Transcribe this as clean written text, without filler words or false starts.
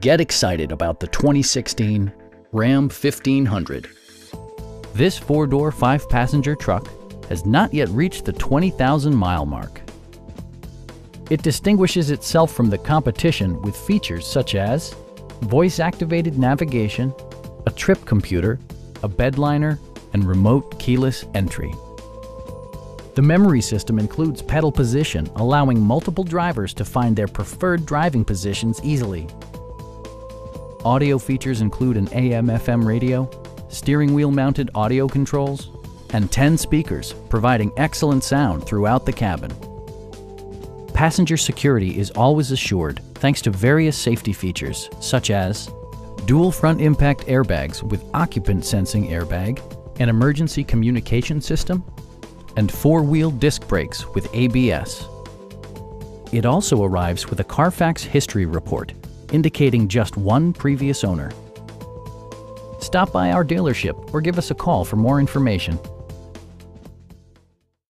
Get excited about the 2016 Ram 1500. This four-door, five-passenger truck has not yet reached the 20,000-mile mark. It distinguishes itself from the competition with features such as voice-activated navigation, a trip computer, a bed liner, and remote keyless entry. The memory system includes pedal position, allowing multiple drivers to find their preferred driving positions easily. Audio features include an AM/FM radio, steering wheel-mounted audio controls, and 10 speakers, providing excellent sound throughout the cabin. Passenger security is always assured thanks to various safety features, such as dual front impact airbags with occupant sensing airbag, an emergency communication system, and four-wheel disc brakes with ABS. It also arrives with a Carfax history report, indicating just one previous owner. Stop by our dealership or give us a call for more information.